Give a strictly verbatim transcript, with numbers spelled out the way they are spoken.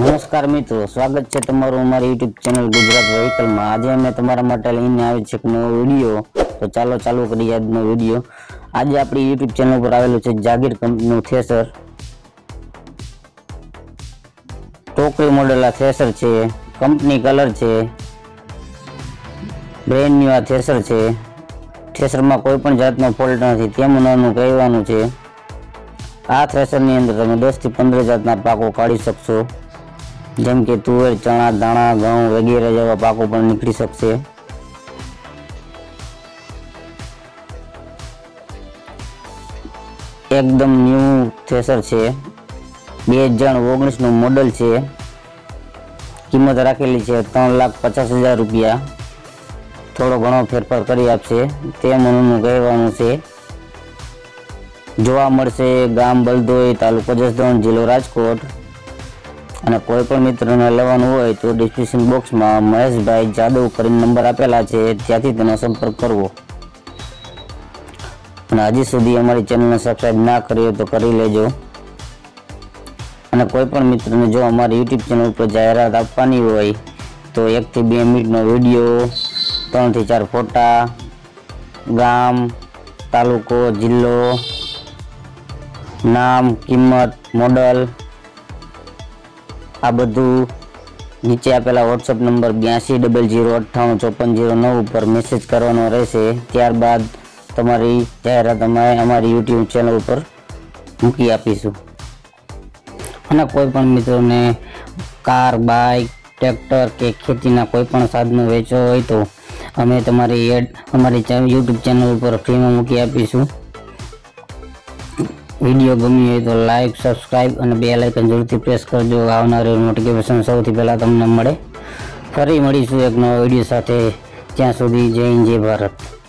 नमस्कार मित्रों, स्वागत है तुम्हारा हमारे YouTube चैनल गुजरात व्हीकल में। आज मैं तुम्हारा माटे लईने आव्यो छे एक नवो वीडियो। तो चलो चालू करीए आजनो वीडियो। आज आपणी YouTube चैनल पर आवेलो छे जागीर कंपनीनो थ्रेशर। टोकरी मॉडल आ थ्रेशर छे, कंपनी कलर छे, ब्रांड न्यू आ थ्रेशर छे। थ्रेशर में कोई पण जातनो फॉल्ट नथी तेम नानु कहेवानुं छे। आ थ्रेशर नी अंदर तमे दस थी पंद्रह जातना पाको काढी शकशो। જેમ કે તુવેર, ચણા, દાણા, ઘઉં વગેરે જેવા પાકો પણ નીકળી શકશે। એકદમ ન્યુ થ્રેશર છે, બે હજાર ઓગણીસ નું મોડલ છે। કિંમત રાખેલી છે ત્રણ લાખ પચાસ હજાર રૂપિયા। થોડો ઘણો ફેરફાર કરી આપશે તે મનનું કહેવાનું છે। જોવા મળશે ગામ બલદોઈ, તાલુકો જસદણ, જિલ્લો રાજકોટ। અને કોઈ પણ મિત્રને લેવાનું હોય તો ડિસ્ક્રિપ્શન બોક્સમાં મહેશભાઈ જાદવ કરીને નંબર આપેલા છે, ત્યાંથી તેનો સંપર્ક કરવો। અને હજી સુધી અમારી ચેનલને સબસ્ક્રાઇબ ના કરી તો કરી લેજો। અને કોઈ પણ મિત્રને જો અમારી યુટ્યુબ ચેનલ ઉપર જાહેરાત આપવાની હોય તો એકથી બે મિનિટનો વિડીયો, ત્રણથી ચાર ફોટા, ગામ, તાલુકો, જિલ્લો, નામ, કિંમત, મોડલ આ બધું નીચે આપેલા WhatsApp નંબર બ્યાસી ડબલ ઝીરો અઠ્ઠાણું ચોપન ઝીરો નવ ઉપર મેસેજ કરવાનો રહેશે। ત્યારબાદ તમારી જાહેરાત અમે અમારી YouTube ચેનલ ઉપર મૂકી આપીશું। અને કોઈ પણ મિત્રોને કાર, બાઇક, ટ્રેક્ટર કે ખેતીના કોઈ પણ સાધનો વેચવા હોય તો અમે તમારી એડ અમારી YouTube ચેનલ ઉપર ફ્રીમાં મૂકી આપીશું। वीडियो गमी हो तो लाइक, सब्सक्राइब और बेल आइकन जरूर प्रेस करजो। आवनारी नोटिफिकेशन सौथी पहला तमने मळे। फरी मळीशुं एक नवा वीडियो साथे। त्यां सुधी जय हिंद, जय भारत।